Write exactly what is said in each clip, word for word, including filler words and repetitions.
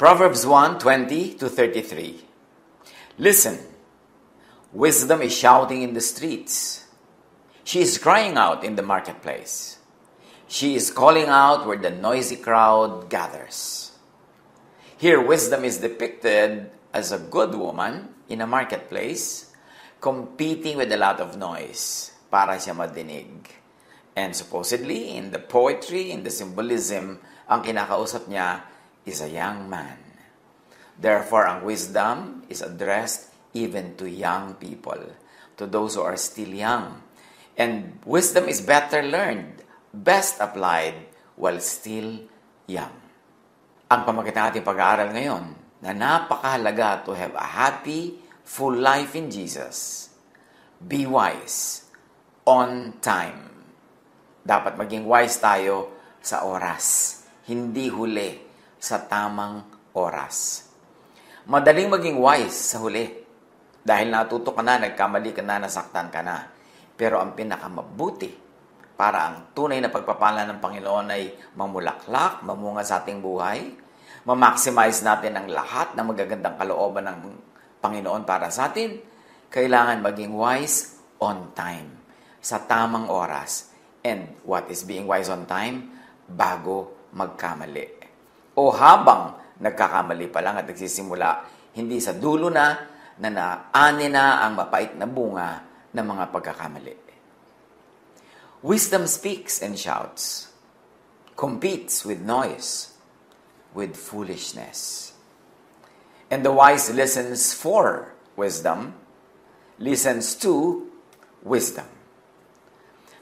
Proverbs one, twenty to thirty-three. Listen, wisdom is shouting in the streets. She is crying out in the marketplace. She is calling out where the noisy crowd gathers. Here, wisdom is depicted as a good woman in a marketplace, competing with a lot of noise para siya madinig. And supposedly, in the poetry, in the symbolism, ang kinakausap niya is a young man. Therefore, ang wisdom is addressed even to young people, to those who are still young. And wisdom is better learned, best applied while still young. Ang pamagitan natin pag-aaral ngayon na napakahalaga to have a happy, full life in Jesus. Be wise on time. Dapat maging wise tayo sa oras. Hindi huli. Sa tamang oras. Madaling maging wise sa huli. Dahil natuto ka na, nagkamali ka na, nasaktan ka na. Pero ang pinakamabuti para ang tunay na pagpapala ng Panginoon ay mamulaklak, mamunga sa ating buhay, mamaximize natin ang lahat ng magagandang kalooban ng Panginoon para sa atin. Kailangan maging wise on time, sa tamang oras. And what is being wise on time? Bago magkamali. O habang nagkakamali pa lang at nagsisimula, hindi sa dulo na na naani na ang mapait na bunga ng mga pagkakamali. Wisdom speaks and shouts, competes with noise, with foolishness. And the wise listens for wisdom, listens to wisdom.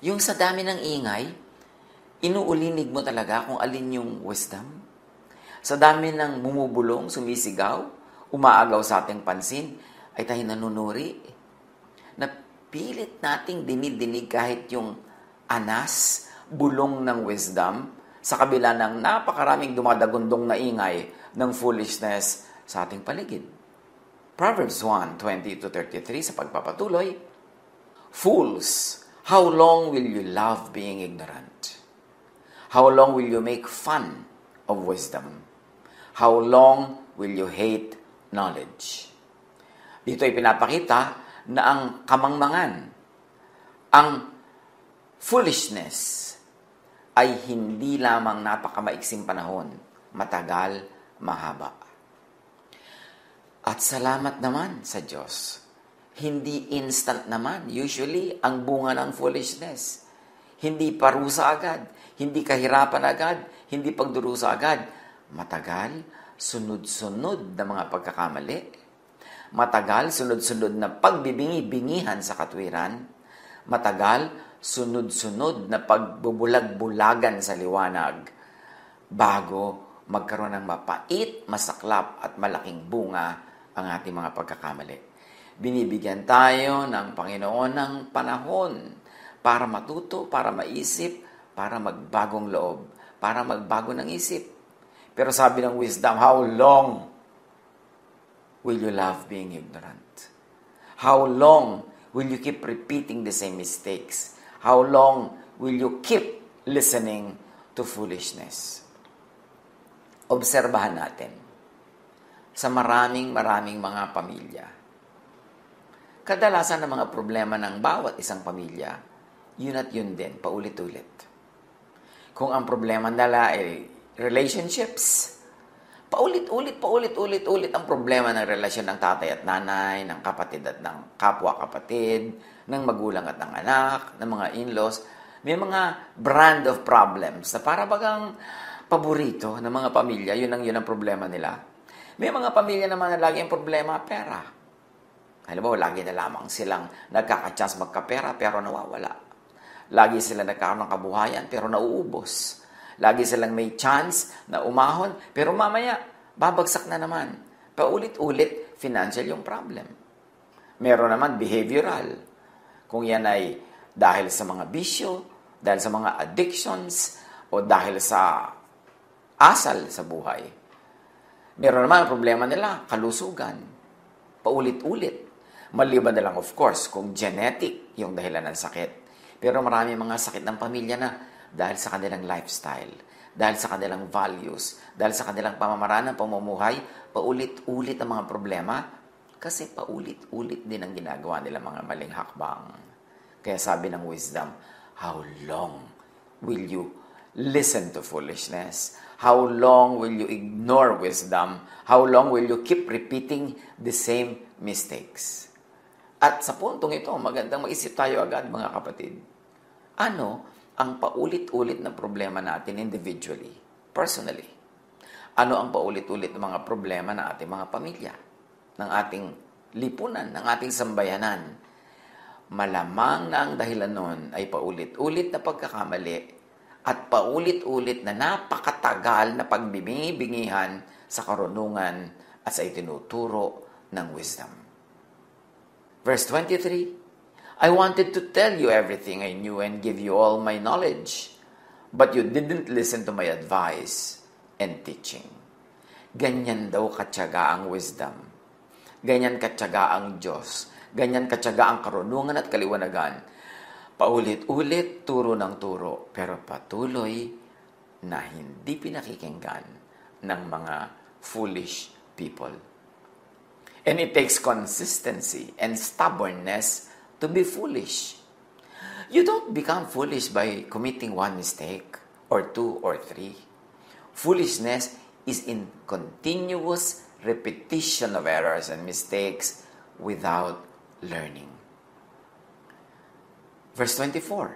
Yung sa dami ng ingay, inuulinig mo talaga kung alin yung wisdom. Sa dami ng bumubulong, sumisigaw, umaagaw sa ating pansin, ay tayo nanunuri. Napilit nating dinidinig kahit yung anas, bulong ng wisdom, sa kabila ng napakaraming dumadagundong na ingay ng foolishness sa ating paligid. Proverbs one, twenty to thirty-three, sa pagpapatuloy, Fools, how long will you love being ignorant? How long will you make fun of wisdom? How long will you hate knowledge? Dito ay pinapakita na ang kamangmangan, ang foolishness, ay hindi lamang napakamaiksing panahon, matagal, mahaba. At salamat naman sa Diyos. Hindi instant naman. Usually, ang bunga ng foolishness. Hindi parusa agad, hindi kahirapan agad, hindi pagdurusa agad. Matagal, sunod-sunod na mga pagkakamali. Matagal, sunod-sunod na pagbibingi-bingihan sa katwiran. Matagal, sunod-sunod na pagbubulag-bulagan sa liwanag bago magkaroon ng mapait, masaklap at malaking bunga ang ating mga pagkakamali. Binibigyan tayo ng Panginoon ng panahon para matuto, para maisip, para magbagong loob, para magbago ng isip. Pero sabi ng wisdom, how long will you love being ignorant? How long will you keep repeating the same mistakes? How long will you keep listening to foolishness? Obserbahan natin sa maraming maraming mga pamilya. Kadalasan ang mga problema ng bawat isang pamilya, yun at yun din, paulit-ulit. Kung ang problema nila ay relationships, paulit-ulit, paulit-ulit-ulit ang problema ng relasyon ng tatay at nanay, ng kapatid at ng kapwa-kapatid, ng magulang at ng anak, ng mga in-laws. May mga brand of problems na para bagang paborito ng mga pamilya, yun ang yun ang problema nila. May mga pamilya naman na lagi ang problema, pera. Alam mo, lagi na lamang silang nagkaka-chance magkapera pero nawawala. Lagi sila nagkaroon ng kabuhayan pero nauubos. Lagi silang may chance na umahon, pero mamaya, babagsak na naman. Paulit-ulit, financial yung problem. Meron naman behavioral. Kung yan ay dahil sa mga bisyo, dahil sa mga addictions, o dahil sa asal sa buhay. Meron naman ang problema nila, kalusugan. Paulit-ulit. Maliban na lang, of course, kung genetic yung dahilan ng sakit. Pero marami mga sakit ng pamilya na dahil sa kanilang lifestyle, dahil sa kanilang values, dahil sa kanilang pamamaraan ng pamumuhay, paulit-ulit ang mga problema kasi paulit-ulit din ang ginagawa nila mga maling hakbang. Kaya sabi ng wisdom, how long will you listen to foolishness? How long will you ignore wisdom? How long will you keep repeating the same mistakes? At sa puntong ito, magandang maisip tayo agad mga kapatid. Ano ang paulit-ulit na problema natin individually, personally? Ano ang paulit-ulit na mga problema na ating mga pamilya, ng ating lipunan, ng ating sambayanan? Malamang na ang dahilan nun ay paulit-ulit na pagkakamali at paulit-ulit na napakatagal na pagbibingi-bingihan sa karunungan at sa itinuturo ng wisdom. Verse twenty-three, I wanted to tell you everything I knew and give you all my knowledge, but you didn't listen to my advice and teaching. Ganyan daw katyaga ang wisdom. Ganyan katyaga ang Diyos. Ganyan katyaga ang karunungan at kaliwanagan. Paulit-ulit, turo ng turo, pero patuloy na hindi pinakikinggan ng mga foolish people. And it takes consistency and stubbornness to be foolish. You don't become foolish by committing one mistake, or two, or three. Foolishness is in continuous repetition of errors and mistakes without learning. Verse twenty-four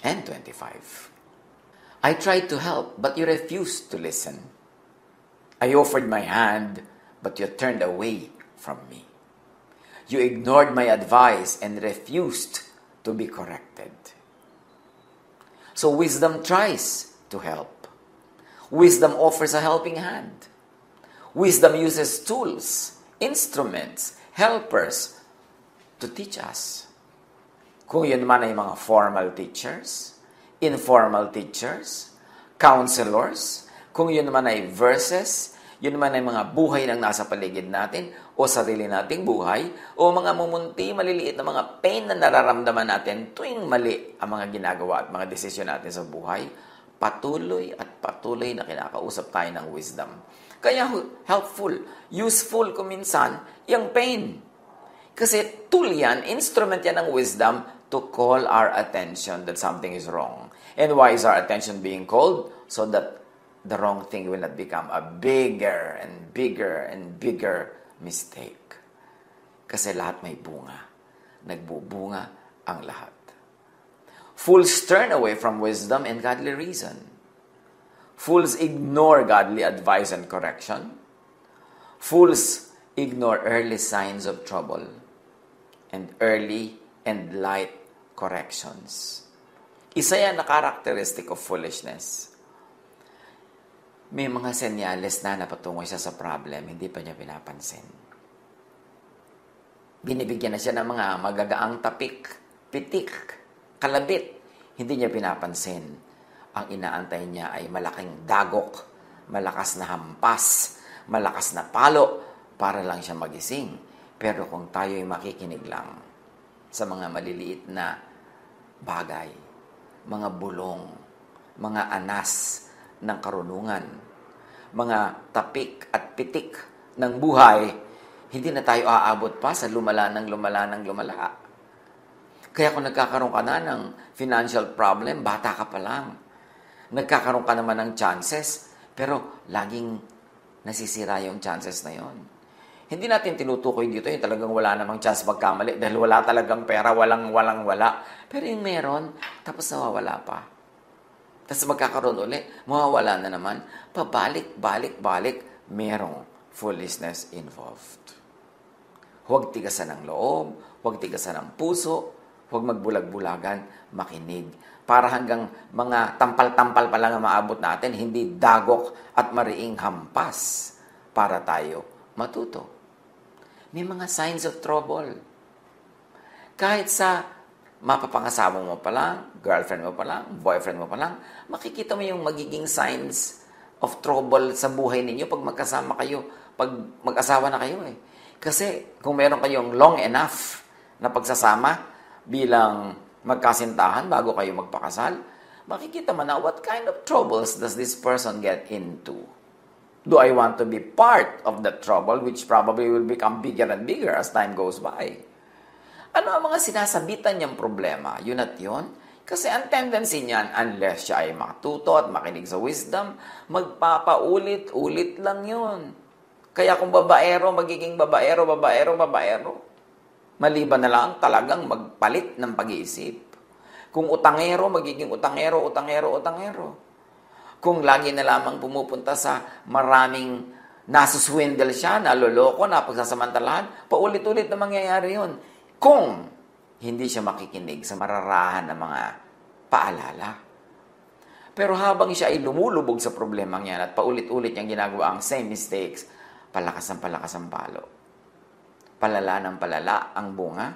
and twenty-five. I tried to help, but you refused to listen. I offered my hand, but you turned away from me. You ignored my advice and refused to be corrected. So wisdom tries to help. Wisdom offers a helping hand. Wisdom uses tools, instruments, helpers to teach us. Kung yun man ay mga formal teachers, informal teachers, counselors, kung yun man ay verses, yun man ay mga buhay ng nasa paligid natin o sarili nating buhay o mga mumunti, maliliit na mga pain na nararamdaman natin tuwing mali ang mga ginagawa at mga desisyon natin sa buhay, patuloy at patuloy na kinakausap tayo ng wisdom. Kaya helpful, useful kung minsan, yung pain. Kasi tool yan, instrument yan ng wisdom to call our attention that something is wrong. And why is our attention being called? So that the wrong thing will not become a bigger and bigger and bigger mistake. Kasi lahat may bunga. Nagbubunga ang lahat. Fools turn away from wisdom and godly reason. Fools ignore godly advice and correction. Fools ignore early signs of trouble and early and light corrections. Isa yan na characteristic of foolishness. May mga senyales na napatungo siya sa problem, hindi pa niya pinapansin. Binibigyan na siya ng mga magagaang tapik, pitik, kalabit, hindi niya pinapansin. Ang inaantay niya ay malaking dagok, malakas na hampas, malakas na palo, para lang siya magising. Pero kung tayo'y makikinig lang sa mga maliliit na bagay, mga bulong, mga anas ng karunungan, mga tapik at pitik ng buhay, hindi na tayo aabot pa sa lumala ng lumala ng lumala. Kaya kung nagkakaroon ka na ng financial problem, bata ka pa lang. Nagkakaroon ka naman ng chances, pero laging nasisira yung chances na yon. Hindi natin tinutukoy dito yung talagang wala namang chance magkamali dahil wala talagang pera, walang walang wala. Pero yung meron, tapos nawawala pa. Tapos magkakaroon ulit, mawawala na naman. Pabalik, balik, balik, merong foolishness involved. Huwag tigasan ng loob, huwag tigasan ng puso, huwag magbulag-bulagan, makinig. Para hanggang mga tampal-tampal pa lang ang maabot natin, hindi dagok at mariing hampas para tayo matuto. May mga signs of trouble. Kahit sa mapapangasawa mo pa lang, girlfriend mo pa lang, boyfriend mo pa lang, makikita mo yung magiging signs of trouble sa buhay ninyo pag magkasama kayo, pag mag-asawa na kayo eh. Kasi kung meron kayong long enough na pagsasama bilang magkasintahan bago kayo magpakasal, makikita mo na what kind of troubles does this person get into? Do I want to be part of the trouble which probably will become bigger and bigger as time goes by? Ano ang mga sinasabitan niyang problema? Yun at yun? Kasi ang tendency niyan, unless siya ay matuto at makinig sa wisdom, magpapaulit-ulit lang yun. Kaya kung babaero, magiging babaero, babaero, babaero. Maliban na lang talagang magpalit ng pag-iisip. Kung utangero, magiging utangero, utangero, utangero. Kung lagi na lamang pumupunta sa maraming nasuswindle siya, naloloko, napagsasamantalahan, paulit-ulit na mangyayari yun. Kung hindi siya makikinig sa mararahan ng mga paalala. Pero habang siya ay lumulubog sa problemang yan at paulit-ulit niyang ginagawa ang same mistakes, palakas ng palakas ang palo. Palala ng palala ang bunga,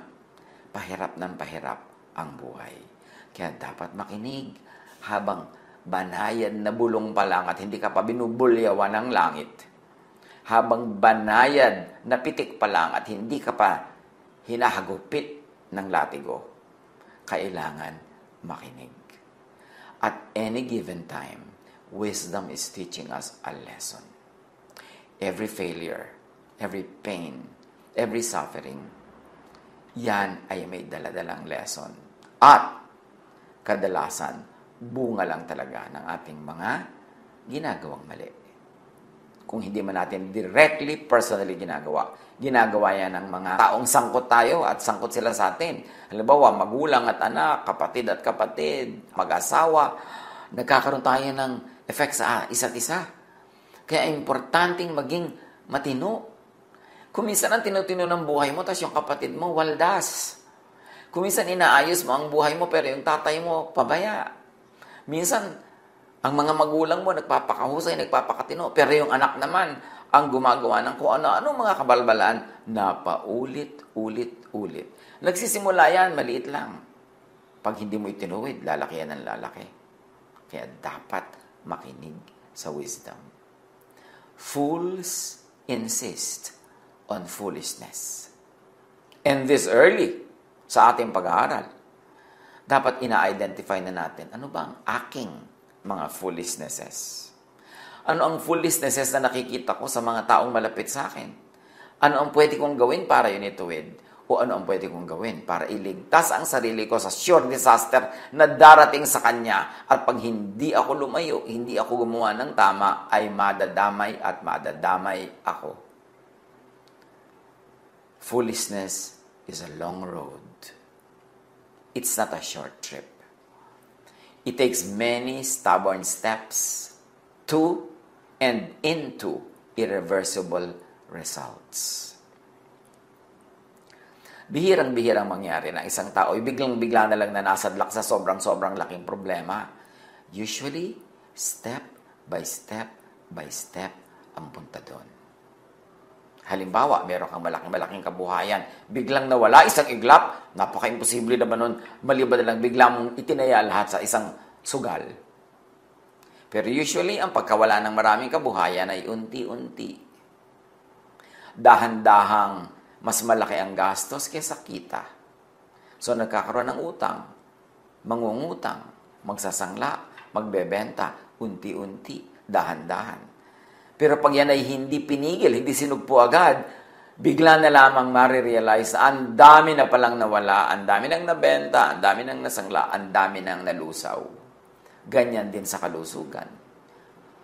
pahirap ng pahirap ang buhay. Kaya dapat makinig habang banayan na bulong pa lang at hindi ka pa binubulyawan ng langit. Habang banayan na pitik pa lang at hindi ka pa hinahagupit ng latigo. Kailangan makinig. At any given time, wisdom is teaching us a lesson. Every failure, every pain, every suffering, yan ay may daladalang lesson. At kadalasan, bunga lang talaga ng ating mga ginagawang mali. Kung hindi man natin directly, personally ginagawa. Ginagawa yan ng mga taong sangkot tayo at sangkot sila sa atin. Halimbawa, magulang at anak, kapatid at kapatid, mag-asawa, nagkakaroon tayo ng effect sa isa't isa. Kaya importanteng maging matino. Kung minsan ang tinutino ng buhay mo, tapos yung kapatid mo, waldas. Kung minsan inaayos mo ang buhay mo pero yung tatay mo, pabaya. Minsan, ang mga magulang mo nagpapakahusay, nagpapakatino. Pero yung anak naman, ang gumagawa ng kung ano-ano mga kabalbalaan, napaulit, ulit, ulit. Nagsisimula yan, maliit lang. Pag hindi mo itinuwid, lalaki yan ang lalaki. Kaya dapat makinig sa wisdom. Fools insist on foolishness. And this early, sa ating pag-aaral, dapat ina-identify na natin, ano ba ang aking mga foolishnesses? Ano ang foolishnesses na nakikita ko sa mga taong malapit sa akin? Ano ang pwede kong gawin para yun ituwid? O ano ang pwede kong gawin para iligtas ang sarili ko sa sure disaster na darating sa kanya? At pag hindi ako lumayo, hindi ako gumawa ng tama, ay madadamay at madadamay ako. Foolishness is a long road. It's not a short trip. It takes many stubborn steps to and into irreversible results. Bihirang-bihirang mangyari na isang tao ay biglang-bigla na lang nanasadlak sa sobrang-sobrang laking problema. Usually, step by step by step ang punta doon. Halimbawa, meron kang malaking-malaking kabuhayan, biglang nawala isang iglap, napaka-imposible naman nun, maliban na lang bigla mong itinaya lahat sa isang sugal. Pero usually, ang pagkawala ng maraming kabuhayan ay unti-unti. Dahan-dahang mas malaki ang gastos kaysa kita. So, nagkakaroon ng utang, mangungutang, magsasangla, magbebenta, unti-unti, dahan-dahan. Pero pag yan ay hindi pinigil, hindi sinugpo agad, bigla na lamang marirealize na ang dami na palang nawala, ang dami nang nabenta, ang dami nang nasangla, ang dami nang nalusaw. Ganyan din sa kalusugan.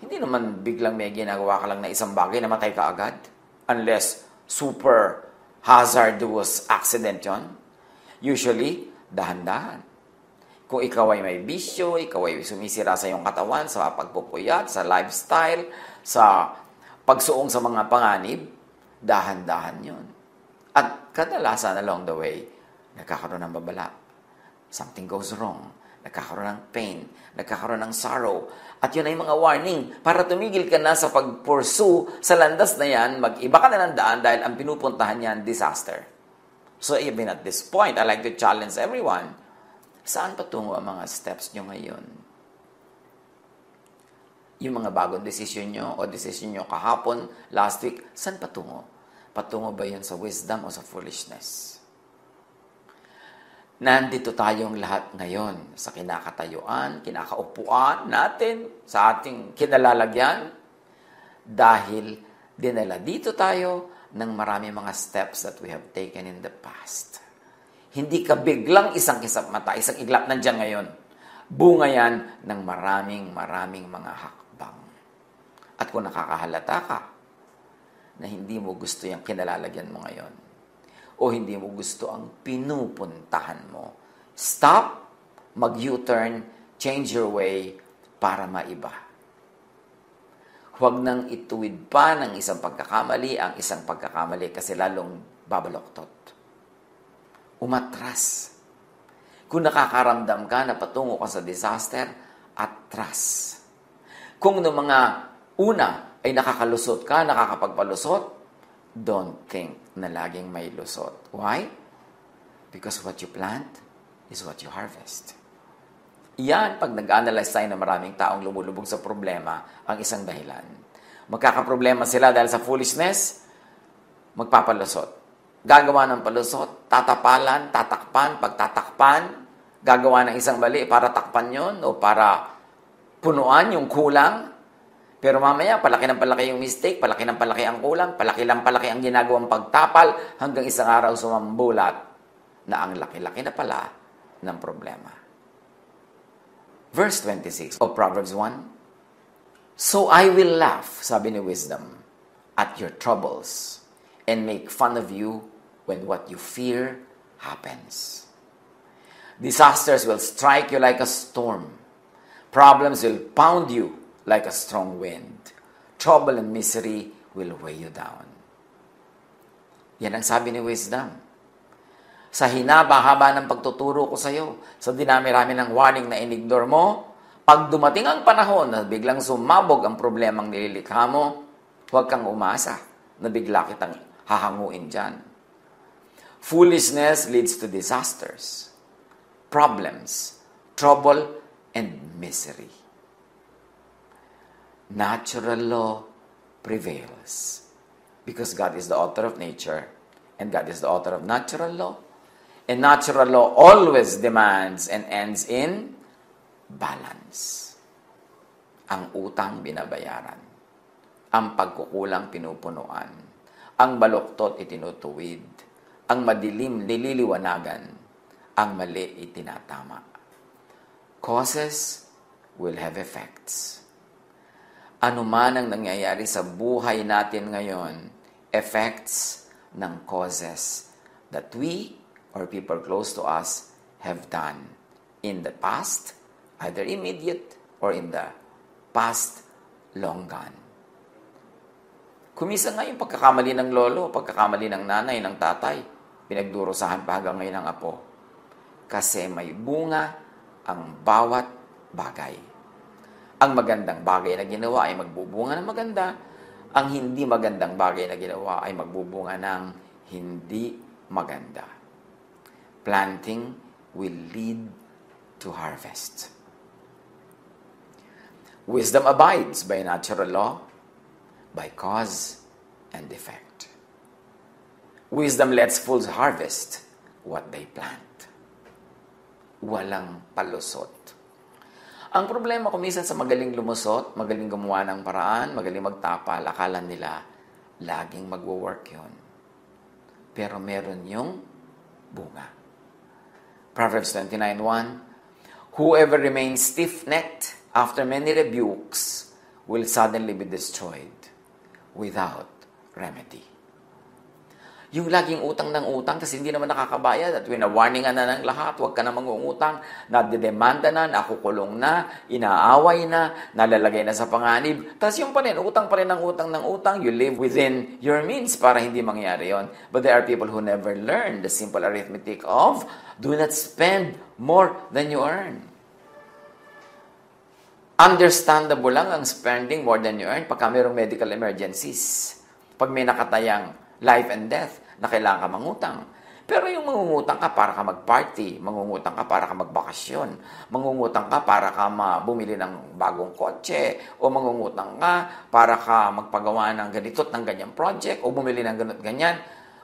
Hindi naman biglang may ginagawa ka lang na isang bagay, namatay ka agad. Unless super hazardous accident yon. Usually, dahan-dahan. Kung ikaw ay may bisyo, ikaw ay sumisira sa iyong katawan, sa pagpupuyat, sa lifestyle, sa pagsuong sa mga panganib, dahan-dahan yun. At kadalasan along the way, nagkakaroon ng babala. Something goes wrong. Nagkakaroon ng pain. Nagkakaroon ng sorrow. At yun ay mga warning. Para tumigil ka na sa pag-pursue sa landas na yan, mag-iba ka na ng daan dahil ang pinupuntahan niyan, disaster. So even at this point, I like to challenge everyone. Saan patungo ang mga steps nyo ngayon? Yung mga bagong decision nyo o decision nyo kahapon, last week, saan patungo? Patungo ba yun sa wisdom o sa foolishness? nandito tayong lahat ngayon sa kinakatayuan, kinakaupuan natin, sa ating kinalalagyan dahil dinala dito tayo ng marami mga steps that we have taken in the past. Hindi ka biglang isang kisap mata, isang iglap nandiyan ngayon. Bunga yan ng maraming maraming mga hakbang. At kung nakakahalata ka na hindi mo gusto yung kinalalagyan mo ngayon, o hindi mo gusto ang pinupuntahan mo, stop, mag-U-turn, change your way para maiba. Huwag nang ituwid pa ng isang pagkakamali ang isang pagkakamali kasi lalong babaloktot. Umatras. Kung nakakaramdam ka na patungo ka sa disaster, atras. Kung noong mga una ay nakakalusot ka, nakakapagpalusot, don't think na laging may lusot. Why? Because what you plant is what you harvest. Iyan, pag nag-analyze tayo na maraming taong lumulubog sa problema, ang isang dahilan. Magkakaproblema sila dahil sa foolishness, magpapalusot. Gagawa ng palusot, tatapalan, tatakpan, pagtatakpan, gagawa ng isang bali para takpan yon o para punuan yung kulang. Pero mamaya, palaki ng palaki yung mistake, palaki ng palaki ang kulang, palaki ng palaki ang ginagawang pagtapal, hanggang isang araw sumambulat na ang laki-laki na pala ng problema. Verse twenty-six of Proverbs one, "So I will laugh," sabi ni Wisdom, "at your troubles and make fun of you when what you fear happens." Disasters will strike you like a storm. Problems will pound you like a strong wind. Trouble and misery will weigh you down. Yan ang sabi ni Wisdom. Sa hinaba-haba ng pagtuturo ko sa iyo, sa dinami-rami ng warning na inignore mo, pag dumating ang panahon na biglang sumabog ang problemang nililikha mo, huwag kang umasa na bigla kitang hahanguin dyan. Foolishness leads to disasters, problems, trouble, and misery. Natural law prevails because God is the author of nature and God is the author of natural law. And natural law always demands and ends in balance. Ang utang binabayaran. Ang pagkukulang pinupunuan. Ang baluktot itinutuwid. Ang madilim lililiwanagan. Ang mali itinatama. Causes will have effects. Ano man ang nangyayari sa buhay natin ngayon, effects ng causes that we or people close to us have done in the past, either immediate or in the past long gone. Kumisa nga yung pagkakamali ng lolo, pagkakamali ng nanay, ng tatay, pinagdurusahan pa hanggang ngayon ang apo. Kasi may bunga ang bawat bagay. Ang magandang bagay na ginawa ay magbubunga ng maganda. Ang hindi magandang bagay na ginawa ay magbubunga ng hindi maganda. Planting will lead to harvest. Wisdom abides by natural law, by cause and effect. Wisdom lets fools harvest what they plant. Walang palusot. Ang problema ko minsan sa magaling lumusot, magaling gumawa ng paraan, magaling magtapal, akala nila, laging magwo-work yun. Pero meron yung bunga. Proverbs twenty-nine one, "Whoever remains stiff-necked after many rebukes will suddenly be destroyed without remedy." Yung laging utang ng utang kasi hindi naman nakakabayad at winawarningan na ng lahat, huwag ka na mangungutang, nadidemanda na, nakukulong na, inaaway na, nalalagay na sa panganib. Tapos yung pa rin, utang pa rin ng utang ng utang, you live within your means para hindi mangyari yon. But there are people who never learn the simple arithmetic of do not spend more than you earn. Understandable lang ang spending more than you earn pagka mayroong medical emergencies. Pag may nakatayang life and death na kailangan ka mangutang. Pero yung mangungutang ka para ka mag-party, mangungutang ka para ka magbakasyon, mangungutang ka para ka bumili ng bagong kotse, o mangungutang ka para ka magpagawa ng ganito't ng ganyang project, o bumili ng ganito't ganyan,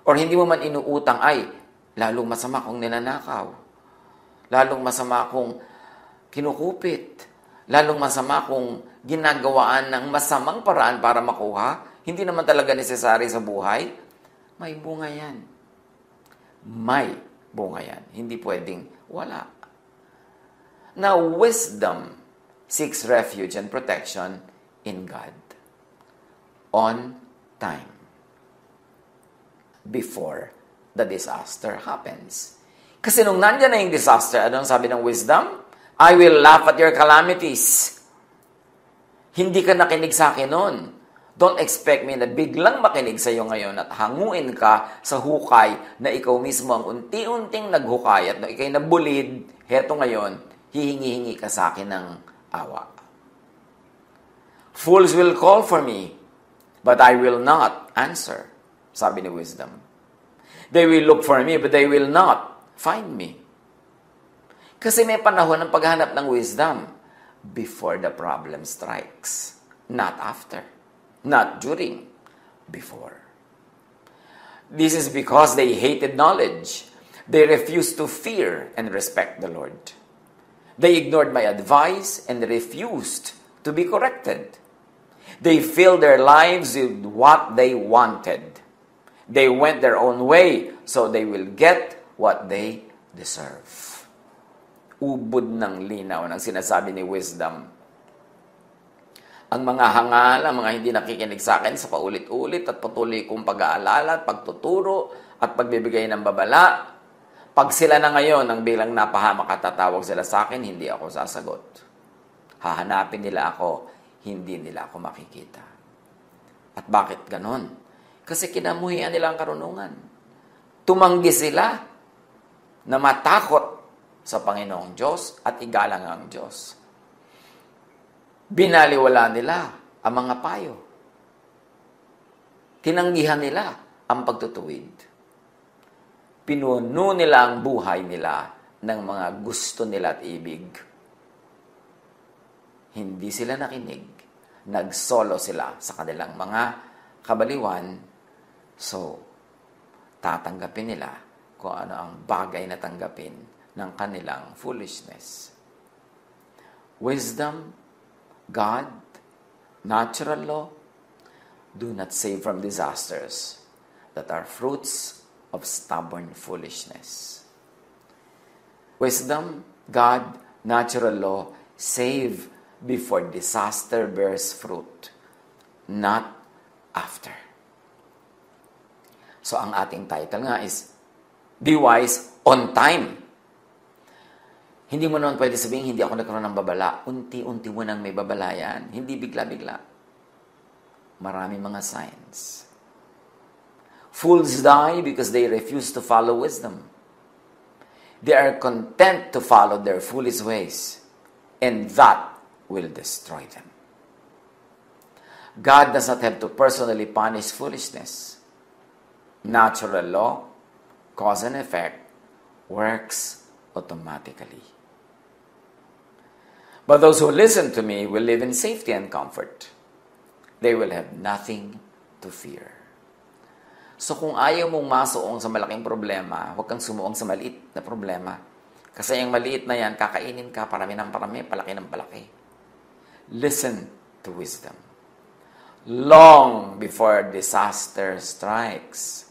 or hindi mo man inuutang ay, lalong masama kung ninanakaw. Lalong masama kung kinukupit. Lalong masama kung ginagawaan ng masamang paraan para makuha. Hindi naman talaga necessary sa buhay. May bunga yan. May bunga yan. Hindi pwedeng wala. Now, wisdom seeks refuge and protection in God. On time. Before the disaster happens. Kasi nung nandyan na yung disaster, ano ang sabi ng wisdom? I will laugh at your calamities. Hindi ka nakinig sa akin noon. Don't expect me na biglang makinig sa iyo ngayon at hanguin ka sa hukay na ikaw mismo ang unti-unting naghukay at na ikay nabulid, heto ngayon, hihingi-hingi ka sa akin ng awa. Fools will call for me, but I will not answer, sabi ni wisdom. They will look for me, but they will not find me. Kasi may panahon ng paghanap ng wisdom before the problem strikes. Not after. Not during. Before. This is because they hated knowledge. They refused to fear and respect the Lord. They ignored my advice and refused to be corrected. They filled their lives with what they wanted. They went their own way, so they will get what they deserve. Ubod ng linaw ng sinasabi ni wisdom. Ang mga hangal, ang mga hindi nakikinig sa akin sa paulit-ulit at patuloy kong pag-aalala at pagtuturo at pagbibigay ng babala, pag sila na ngayon ang bilang napahamak at tatawag sila sa akin, hindi ako sasagot. Hahanapin nila ako, hindi nila ako makikita. At bakit ganon? Kasi kinamuhian nila ang karunungan. Tumanggi sila na matakot sa Panginoong Diyos at igalang ang Diyos. Binaliwala nila ang mga payo. Tinanggihan nila ang pagtutuwid. Pinuno nila ang buhay nila ng mga gusto nila at ibig. Hindi sila nakinig. Nagsolo sila sa kanilang mga kabaliwan. So, tatanggapin nila kung ano ang bagay na tanggapin ng kanilang foolishness. Wisdom, God, natural law, do not save from disasters that are fruits of stubborn foolishness. Wisdom, God, natural law, save before disaster bears fruit, not after. So, ang ating title nga is, Be Wise on Time. Hindi mo naman pwede sabihin, hindi ako nagkaroon ng babala. Unti-unti mo nang may babala yan. Hindi bigla-bigla. Marami mga signs. Fools die because they refuse to follow wisdom. They are content to follow their foolish ways. And that will destroy them. God does not have to personally punish foolishness. Natural law, cause and effect, works automatically. But those who listen to me will live in safety and comfort. They will have nothing to fear. So kung ayaw mong masuong sa malaking problema, huwag kang sumuong sa maliit na problema. Kasi yung maliit na yan, kakainin ka, parami ng parami, palaki ng palaki. Listen to wisdom. Long before disaster strikes.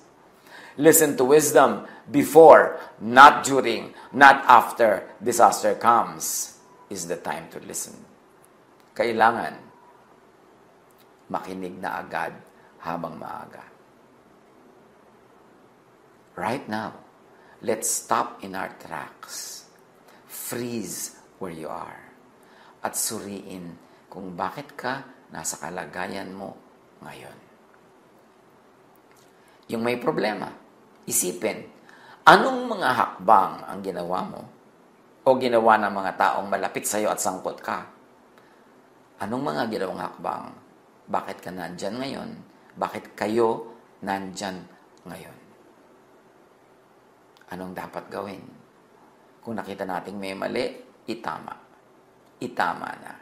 Listen to wisdom before, not during, not after disaster comes is the time to listen. Kailangan makinig na agad habang maaga. Right now, let's stop in our tracks. Freeze where you are. At suriin kung bakit ka nasa kalagayan mo ngayon. Yung may problema, isipin, anong mga hakbang ang ginawa mo o ginawa ng mga taong malapit sa iyo at sangkot ka? Anong mga ginawang hakbang? Bakit ka nandyan ngayon? Bakit kayo nandyan ngayon? Anong dapat gawin? Kung nakita nating may mali, itama. Itama na.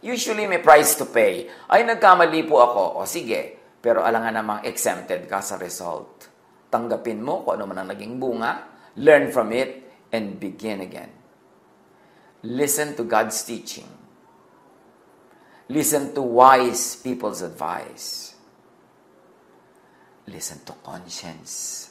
Usually, may price to pay. Ay, nagkamali po ako. O sige, pero alangan namang exempted ka sa result. Tanggapin mo kung ano man ang naging bunga, learn from it, and begin again. Listen to God's teaching. Listen to wise people's advice. Listen to conscience.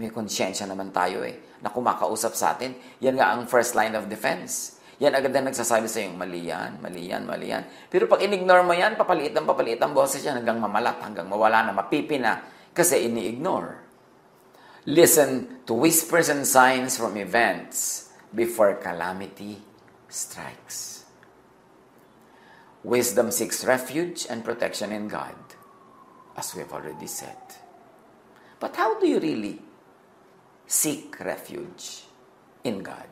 May konsensya naman tayo eh, na kumakausap sa atin. Yan nga ang first line of defense. Yan agad na nagsasabi sa yung mali yan, mali yan, mali yan. Pero pag in-ignore mo yan, papalit ang papalit ang boses yan hanggang mamalat, hanggang mawala na, mapipi na, kasi ini-ignore. Listen to whispers and signs from events before calamity strikes. Wisdom seeks refuge and protection in God, as we have already said. But how do you really seek refuge in God?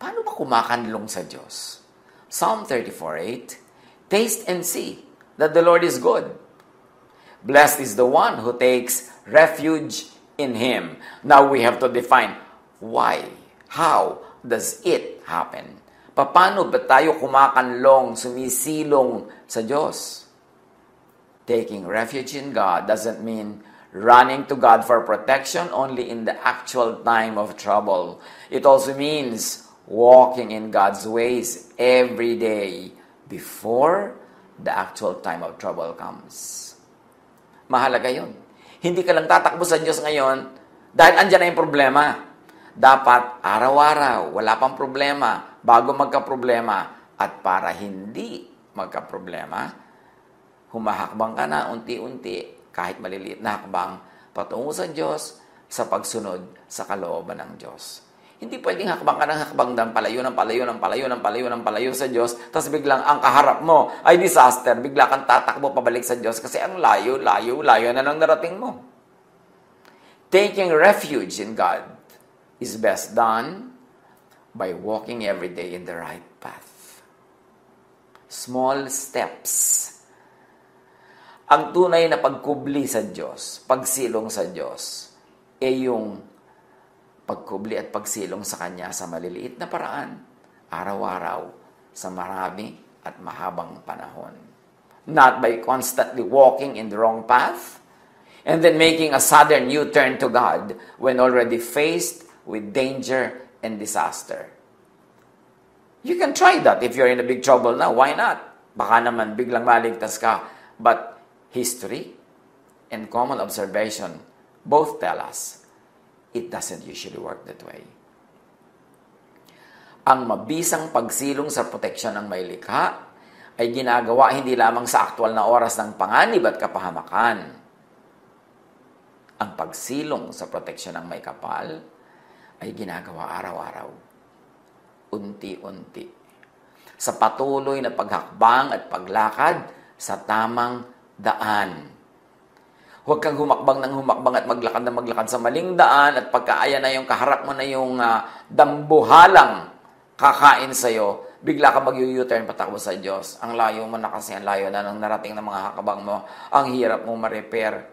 Paano ba kumakanlong sa Diyos? Psalm thirty-four eight, taste and see that the Lord is good. Blessed is the one who takes refuge in Him. Now we have to define why. How does it happen? Paano ba tayo kumakanlong, sumisilong sa Diyos? Taking refuge in God doesn't mean running to God for protection only in the actual time of trouble. It also means walking in God's ways every day before the actual time of trouble comes. Mahalaga yun. Hindi ka lang tatakbo sa Diyos ngayon dahil andyan na yung problema. Dapat araw-araw, wala pang problema, bago magka-problema. At para hindi magka-problema, humahakbang ka na unti-unti, kahit maliliit na hakbang, patungo sa Diyos, sa pagsunod sa kalooban ng Diyos. Hindi pwedeng hakbang ka ng hakbang ng palayo, ng palayo, ng palayo, ng palayo, ng palayo sa Diyos, tapos biglang ang kaharap mo ay disaster, bigla kang tatakbo pabalik sa Diyos kasi ang layo, layo, layo na nang narating mo. Taking refuge in God is best done by walking every day in the right path. Small steps. Ang tunay na pagkubli sa Diyos, pagsilong sa Diyos, ay eh yung pagkubli at pagsilong sa Kanya sa maliliit na paraan, araw-araw, sa marami at mahabang panahon. Not by constantly walking in the wrong path and then making a sudden U-turn to God when already faced with danger and disaster. You can try that if you're in a big trouble now. Why not? Baka naman biglang maligtas ka. But history and common observation both tell us it doesn't usually work that way. Ang mabisang pagsilong sa proteksyon ng may likha ay ginagawa hindi lamang sa aktual na oras ng panganib at kapahamakan. Ang pagsilong sa proteksyon ng may kapal ay ginagawa araw-araw, unti-unti, sa patuloy na paghakbang at paglakad sa tamang daan. Huwag kang humakbang ng humakbang at maglakad na maglakad sa maling daan at pagkaaya na yung kaharap mo na yung uh, dambuhalang kakain sa'yo, bigla ka mag-u-turn patakbo sa Diyos. Ang layo mo na kasi, ang layo na nang narating ng mga hakbang mo, ang hirap mo ma-repair.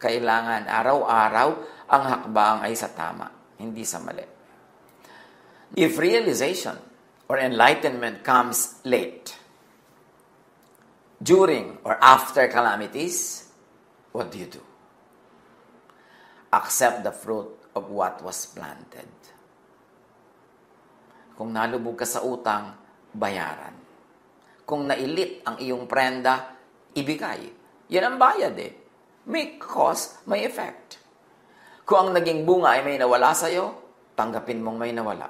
Kailangan araw-araw ang hakbang ay sa tama, hindi sa mali. If realization or enlightenment comes late, during or after calamities, what do you do? Accept the fruit of what was planted. Kung nalubog ka sa utang, bayaran. Kung nailit ang iyong prenda, ibigay. Yan ang bayad eh. May cause, may effect. Kung ang naging bunga ay may nawala sa'yo, tanggapin mong may nawala.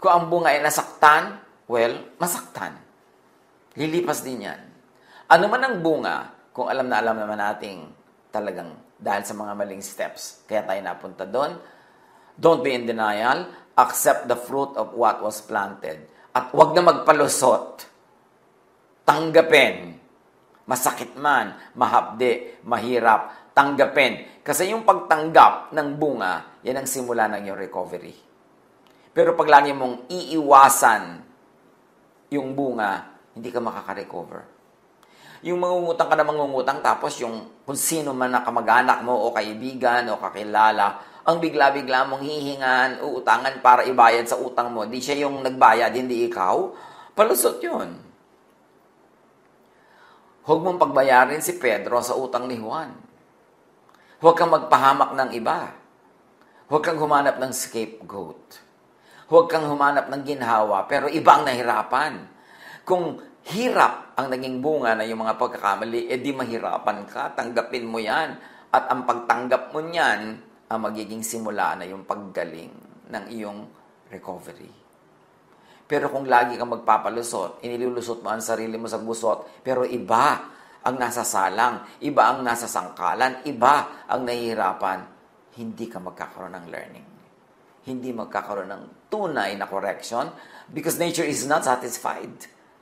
Kung ang bunga ay nasaktan, well, masaktan. Lilipas din yan. Ano man ang bunga, kung alam na alam naman nating talagang dahil sa mga maling steps, kaya tayo napunta doon, don't be in denial, accept the fruit of what was planted. At huwag na magpalusot. Tanggapin. Masakit man, mahapde, mahirap, tanggapin. Kasi yung pagtanggap ng bunga, yan ang simula ng iyong recovery. Pero pag lagi mong iiwasan yung bunga, hindi ka makaka-recover. Yung mangungutang ka na mangungutang, tapos yung kung sino man na kamag-anak mo o kaibigan o kakilala, ang bigla-bigla mong hihingan, uutangan para ibayad sa utang mo. Di siya yung nagbayad, hindi ikaw. Palusot yun. Huwag mong pagbayarin si Pedro sa utang ni Juan. Huwag kang magpahamak ng iba. Huwag kang humanap ng scapegoat. Huwag kang humanap ng ginhawa, pero iba ang nahirapan. Kung hirap ang naging bunga na yung mga pagkakamali, edi mahirapan ka, tanggapin mo yan. At ang pagtanggap mo niyan, ang magiging simula na yung paggaling ng iyong recovery. Pero kung lagi kang magpapalusot, inilulusot mo ang sarili mo sa gusot, pero iba ang nasasalang, iba ang nasasangkalan, iba ang nahihirapan, hindi ka magkakaroon ng learning. Hindi magkakaroon ng tunay na correction because nature is not satisfied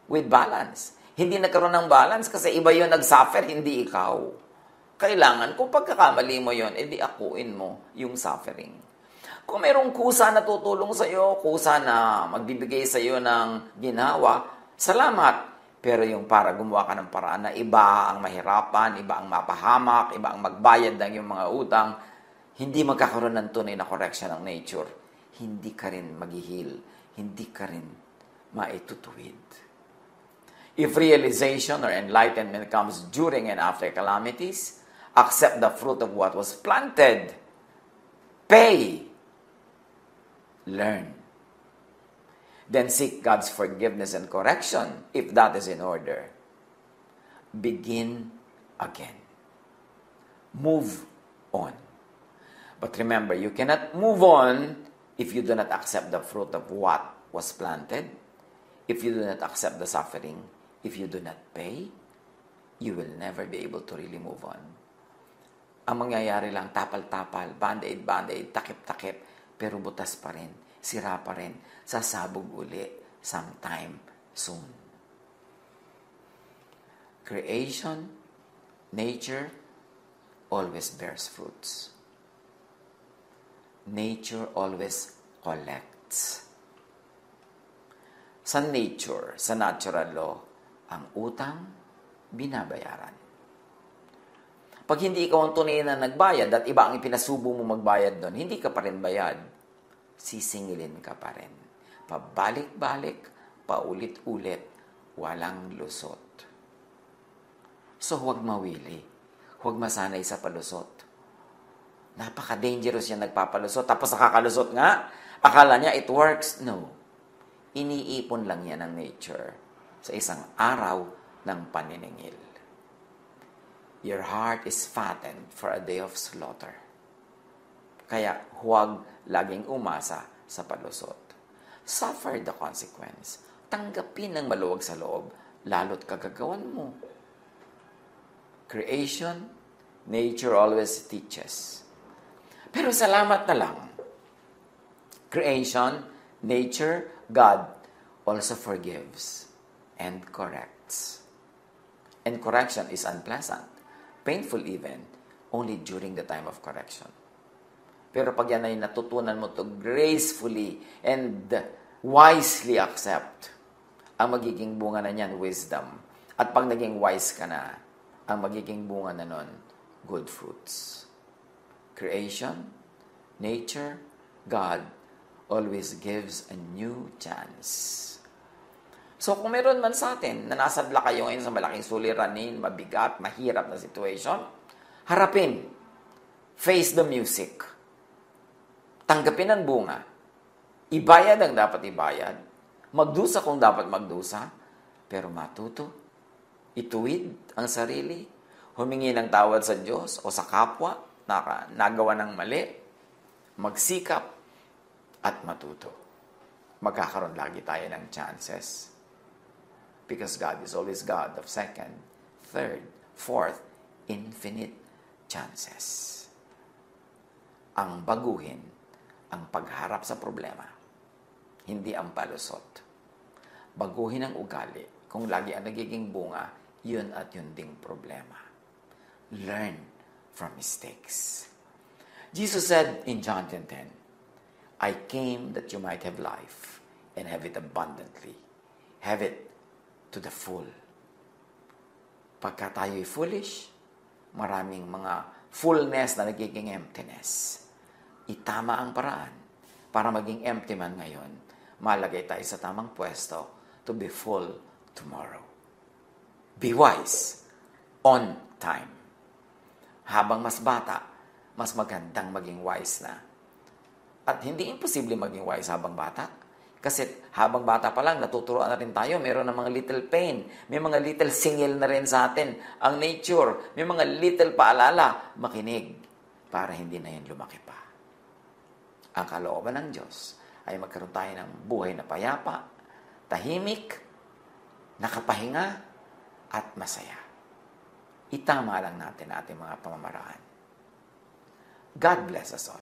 with balance. Hindi nagkaroon ng balance kasi iba yun nagsuffer, hindi ikaw. Kailangan, kung pagkakamali mo yun, edi akuin mo yung suffering. Kung mayroong kusa na tutulong sa'yo, kusa na magbibigay sa'yo ng ginawa, salamat. Pero yung para gumawa ka ng paraan na iba ang mahirapan, iba ang mapahamak, iba ang magbayad ng yung mga utang, hindi magkakaroon ng tunay na correction ng nature, hindi ka rin mag-heal, hindi ka rin maitutuwid. If realization or enlightenment comes during and after calamities, accept the fruit of what was planted, pay, learn. Then seek God's forgiveness and correction if that is in order. Begin again. Move on. But remember, you cannot move on if you do not accept the fruit of what was planted, if you do not accept the suffering, if you do not pay, you will never be able to really move on. Ang mangyayari lang, tapal-tapal, band-aid-band-aid, takip-takip, pero butas pa rin, sira pa rin, sasabog uli sometime soon. Creation, nature, always bears fruits. Nature always collects. Sa nature, sa natural law, ang utang, binabayaran. Pag hindi ikaw ang tunay na nagbayad at iba ang ipinasubo mo magbayad doon, hindi ka pa rin bayad, sisingilin ka pa rin. Pabalik-balik, paulit-ulit, walang lusot. So huwag mawili, huwag masanay sa palusot. Napaka-dangerous yan nagpapalusot. Tapos nakakalusot nga, akala niya it works. No. Iniipon lang yan ng nature sa isang araw ng paniningil. Your heart is fattened for a day of slaughter. Kaya huwag laging umasa sa palusot. Suffer the consequence. Tanggapin ang maluwag sa loob, lalo't kagagawan mo. Creation, nature always teaches. Pero salamat na lang. Creation, nature, God also forgives and corrects. And correction is unpleasant, painful even, only during the time of correction. Pero pag yan ay natutunan mo to gracefully and wisely accept, ang magiging bunga na niyan, wisdom. At pag naging wise ka na, ang magiging bunga na nun, good fruits. Creation, nature, God always gives a new chance. So kung meron man sa atin na nasadla kayo ngayon sa malaking suliranin, mabigat, mahirap na situation, harapin. Face the music. Tanggapin ang bunga. Ibayad ang dapat ibayad. Magdusa kung dapat magdusa. Pero matuto. Ituwid ang sarili. Humingi ng tawad sa Diyos o sa kapwa. Naka, nagawa ng mali, magsikap, at matuto. Magkakaroon lagi tayo ng chances. Because God is always God of second, third, fourth, infinite chances. Ang baguhin, ang pagharap sa problema, hindi ang palusot. Baguhin ang ugali. Kung lagi ang nagiging bunga, yun at yun ding problema. Learn from mistakes. Jesus said in John ten ten, I came that you might have life and have it abundantly. Have it to the full. Pagka tayo'y foolish, maraming mga fullness na nagiging emptiness. Itama ang paraan para maging empty man ngayon. Malagay tayo sa tamang pwesto to be full tomorrow. Be wise on time. Habang mas bata, mas magandang maging wise na. At hindi imposible maging wise habang bata. Kasi habang bata pa lang, natuturoan na rin tayo, mayroon ng mga little pain, may mga little singil na rin sa atin, ang nature, may mga little paalala, makinig para hindi na yan lumaki pa. Ang kalooban ng Diyos ay magkaroon tayo ng buhay na payapa, tahimik, nakapahinga, at masaya. Itama lang natin ating mga pamamaraan. God bless us all.